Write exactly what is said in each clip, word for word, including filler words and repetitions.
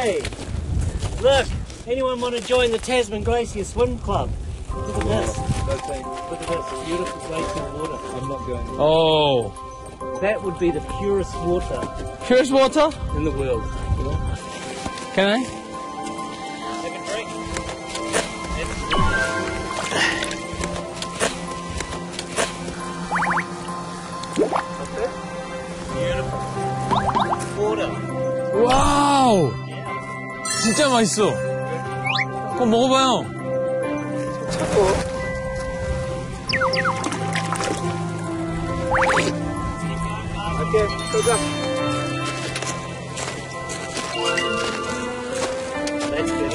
Hey, look, anyone want to join the Tasman Glacier Swim Club? Look at this. Look at this beautiful glacier water. I'm not going. Oh. That would be the purest water. Purest water? In the world. Can I? Take a drink. That's it. Beautiful. Water. Wow. Yeah. 진짜 맛있어. 그거 먹어봐요. Okay, go go. That's good.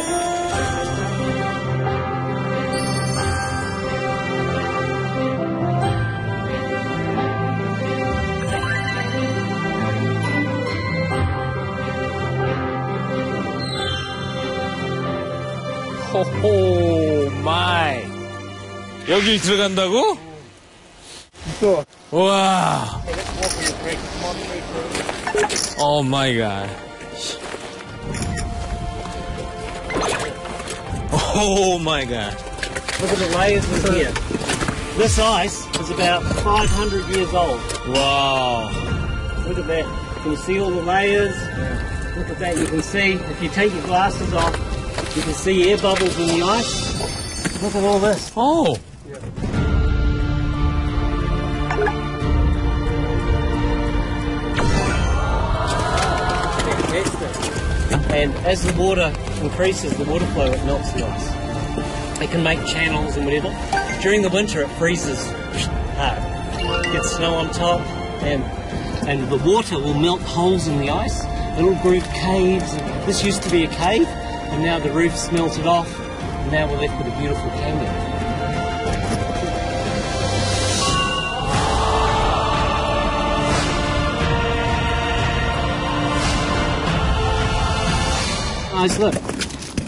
Oh my. 여기 들어간다고? 또. 와. Oh my god. Oh my god. Look at the layers in here. This ice is about five hundred years old. Wow. Look at that. Can you see all the layers? Look at that. You can see, if you take your glasses off, you can see air bubbles in the ice. Look at all this. Oh. And as the water increases, the water flow, it melts the ice. It can make channels and whatever. During the winter, it freezes hard. It gets snow on top, and and the water will melt holes in the ice. It'll groove caves. This used to be a cave, and now the roof's melted off, and now we're left with a beautiful canyon. Guys, look,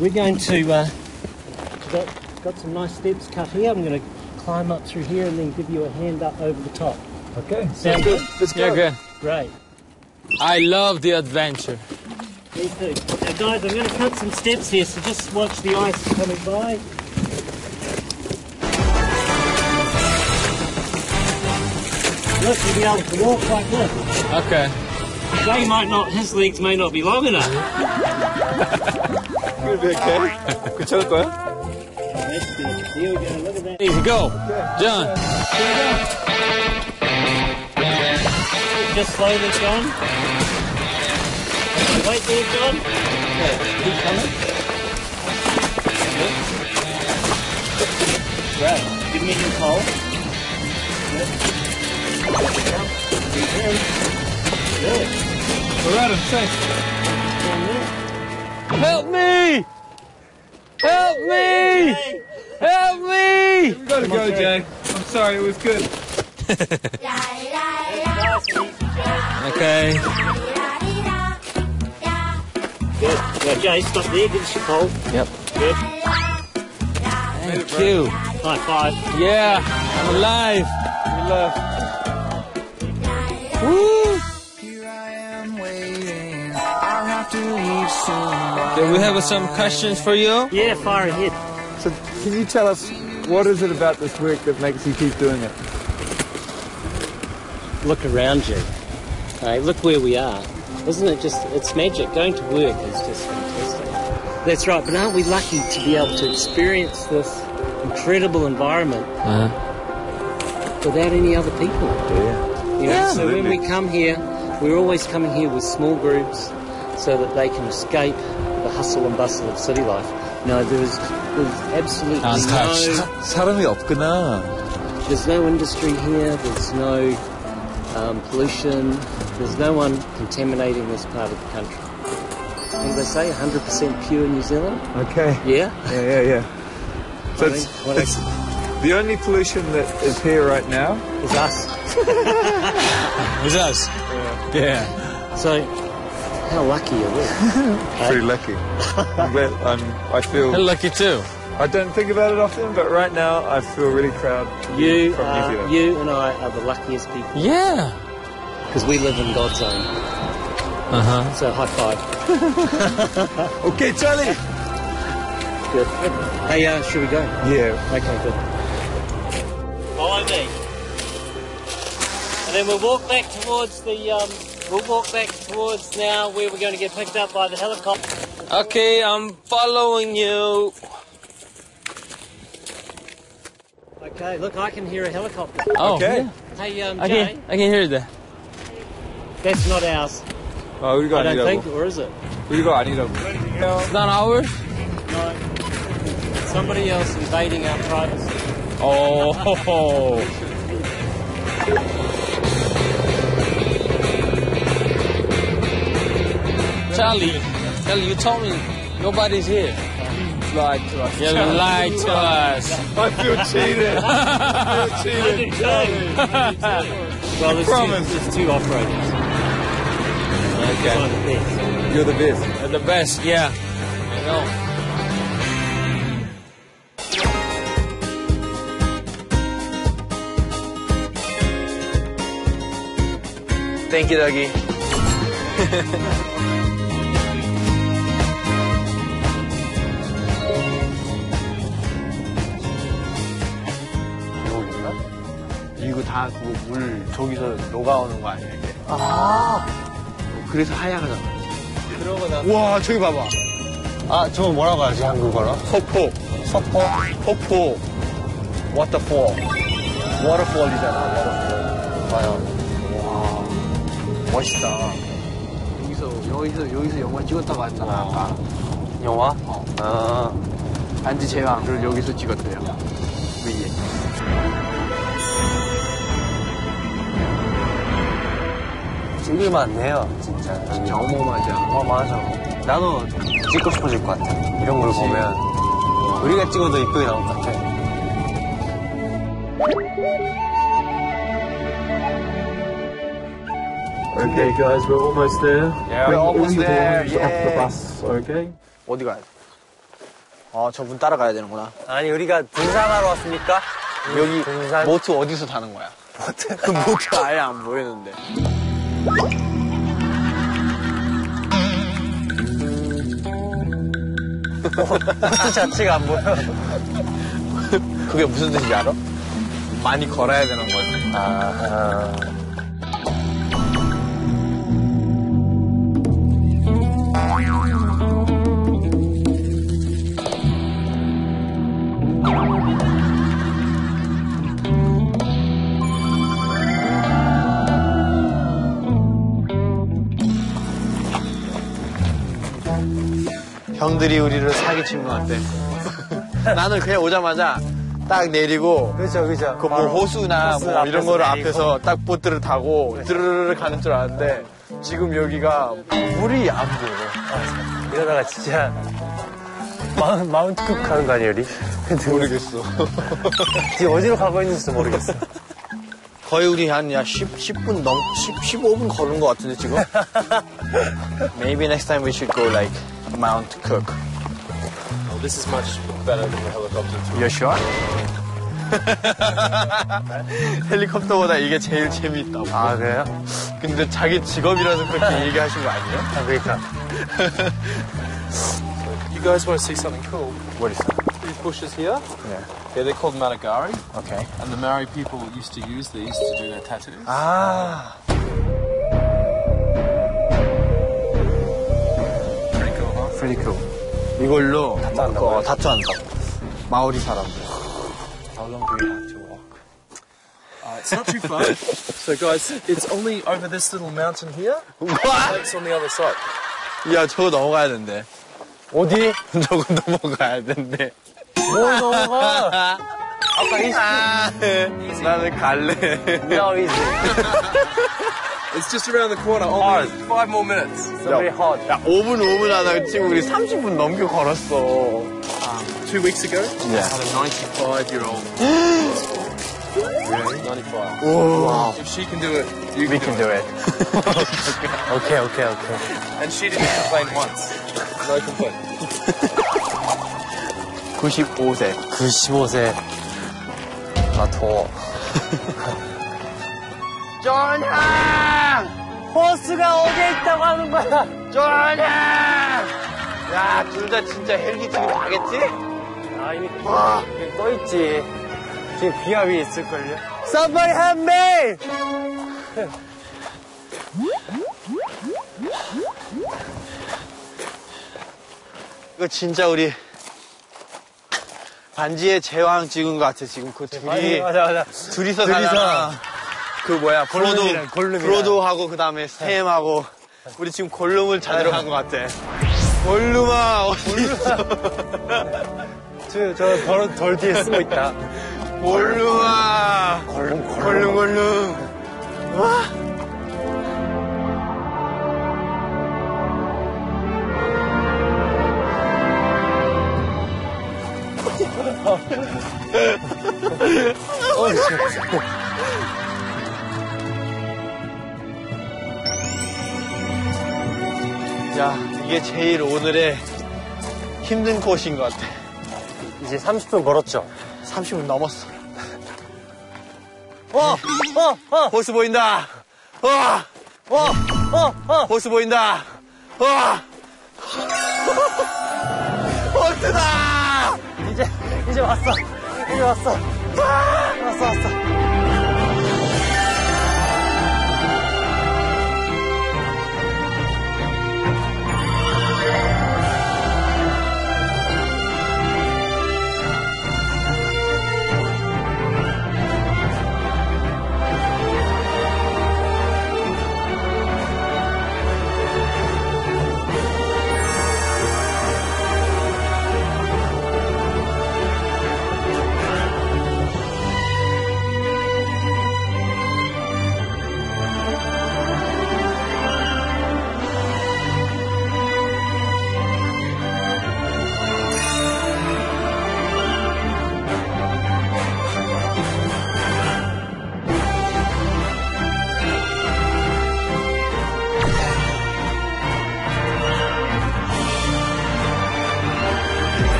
we're going to, uh, got, got some nice steps cut here. I'm going to climb up through here and then give you a hand up over the top. Okay, sounds good. Let's go. Yeah, good. Great. I love the adventure. Me too. Now guys, I'm going to cut some steps here, so just watch the ice coming by. Look, you'll be able to walk like this. Okay. They might not, his legs may not be long enough. Gonna be okay. 괜찮을 거야? Here we go, John. Just slowly, John. Wait there, John. Okay, keep coming. Right, give me your pole. Good. We're out of sight. Help me! Help me! Help me! We gotta go, Jay. I'm sorry, it was good. Okay. Good. Now, Jay, stop there. Give us your pole. Yep. Good. Thank you. High five. Yeah, I'm alive. We love. Woo! Do we have some questions for you? Yeah, far ahead. So can you tell us, what is it about this work that makes you keep doing it? Look around you. Hey, look where we are. Isn't it just, it's magic. Going to work is just fantastic. That's right, but aren't we lucky to be able to experience this incredible environment uh-huh. without any other people? Yeah. You know, yeah, so when we come here, we're always coming here with small groups, so that they can escape the hustle and bustle of city life. No, there's, there's absolutely no... 사람이 없구나. There's no industry here, there's no um, pollution, there's no one contaminating this part of the country. I think they say one hundred percent pure New Zealand. Okay. Yeah? Yeah, yeah, yeah. So it's, it's the only pollution that is here right now... Is us. Is us. Yeah. yeah. So... How lucky are we? Pretty lucky. I'm glad, I'm, I feel... How lucky too. I don't think about it often, but right now I feel really proud you from are, New Zealand. You and I are the luckiest people. Yeah. Because we live in God's own. Uh-huh. So high five. Okay, Charlie. Good. Hey, uh, should we go? Yeah. Okay, good. Follow me. And then we'll walk back towards the. Um, we'll walk back towards now where we're going to get picked up by the helicopter. Okay, I'm following you. Okay, look, I can hear a helicopter. Oh, okay. Yeah. Hey, um, Jay. I can, I can hear that. That's not ours. Oh, we got I don't think, or is it? We got it. It's not ours? No. Somebody else invading our privacy. Oh. Charlie, Charlie, you told me nobody's here. Lied to us. You lied to us. I feel cheated. I feel cheated. Well, there's two, there's two operators. Okay. You're the best. You're the best, yeah. I know. Thank you, Dougie. 이거 다 그 물 저기서 녹아오는 거 아니야 이게? 아 그래서 하얗잖아. 그러고 나서. 와 저기 봐봐. 아 저거 뭐라고 하지 한국어로? 폭포. 폭포. 폭포. Waterfall. Waterfall이잖아. Waterfall. 봐요. 와 멋있다. 여기서 여기서 여기서 영화 찍었다고 했잖아 아까. 영화? 어. 아 반지 제왕을 여기서 찍었대요. 위에. 찍을 만해요 진짜. 진짜 어마어마하죠. 어마어마하죠. 나도 찍고 싶어질 것 같아. 이런 걸 보면 우리가 찍어도 이쁘게 나올 것 같아. Okay, guys, we're almost there. Yeah, we're almost there. Yeah. Off the bus, okay? 어디 가야 돼? 아, 저분 따라가야 되는구나. 아니, 우리가 등산하러 왔습니까? 여기 등산... 모트 어디서 타는 거야? 모트? 그 모트 아예 안 보이는데. 호수 자체가 안 보여. 그게 무슨 뜻인지 알아? 많이 걸어야 되는 거지. 아, 아. 형들이 우리를 사기친 것 같아. 나는 그냥 오자마자 딱 내리고 그렇죠, 그렇죠. 그 뭐 호수나 호수 뭐 이런 거를 내리고. 앞에서 딱 보트를 타고 그렇죠. 드르르 가는 줄 알았는데 지금 여기가 물이 안 보여. 아, 이러다가 진짜 마운, 마운트 쿡 가는 거 아니에요, 우리? 모르겠어. 지금 어디로 가고 있는지도 모르겠어. 거의 우리 한 야, 십, 십 분 넘, 십, 십오 분 걸은 것 같은데 지금? Maybe next time we should go like Mount Cook. Oh, this is much better than the helicopter. Tour. You're sure? 헬리콥터보다 이게 제일 재미있다고. 아, 그래요? 근데 자기 직업이라서 그렇게 얘기하신 거 아니에요? 아, 그러니까. You guys want to see something cool? What is that? Bushes here. Yeah. Yeah, they're called Matagari. Okay. And the Maori people used to use these to do their tattoos. Ah. Pretty cool, huh? Pretty cool. 이걸로 어, 타투한다. 마오리 사람들. How long do we have to walk? Uh, it's not too far. So guys, it's only over this little mountain here. What? It's on the other side. 야, 저거 넘어가야 된대. 어디? 저거 넘어가야 된대. 뭘 넘어가? 아까 이지. 아, 나는 갈래. No, easy. It's just around the corner. Only five more minutes. It's very hard. 야, 오 분 오 분 하다가 지금 우리 삼십 분 넘게 걸었어. Two weeks ago, yeah. I had a ninety-five year old. Really? ninety-five. Wow. If she can do it, you we can do it. Okay, okay, okay. And she didn't complain once. No complaint. 구십오 세. 구십오 세. 나 더워. 존하! 호수가 어디에 있다고 하는 거야? 저 아냐! 야, 둘 다 진짜 헬기증이 나겠지? 아, 이미 와. 떠있지. 지금 비가 위에 있을걸요? Somebody help me! 이거 진짜 우리 반지의 제왕 찍은 것 같아, 지금. 그 둘이, 맞아, 맞아. 둘이서 다가 그 뭐야, 브로도, 브로도하고, 그 다음에 스템하고. 우리 지금 골룸을 찾으러 간 것 같아. 골룸아, 어디 있어? 저, 저 덜, 덜 뒤에 쓰고 있다. 골룸아. 골룸, 골룸. 골룸, 골룸. 와? 자, 이게 제일 오늘의 힘든 코스인 것 같아. 이제 삼십 분 걸었죠? 삼십 분 넘었어. 어! 어! 어! 호수 보인다! 어! 어! 어! 어! 호수 보인다! 어! 호수다! 이제 왔어. 이제 왔어. 아! 왔어, 왔어.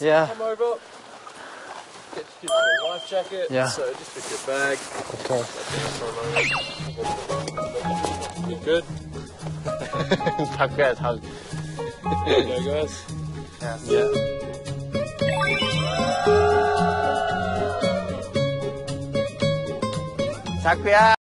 Yeah. Come over. Get to give you a life jacket. Yeah. So just pick your bag. Okay. You're good. Fuck that hug. There you go, guys. Yeah. Yeah. Sakuya.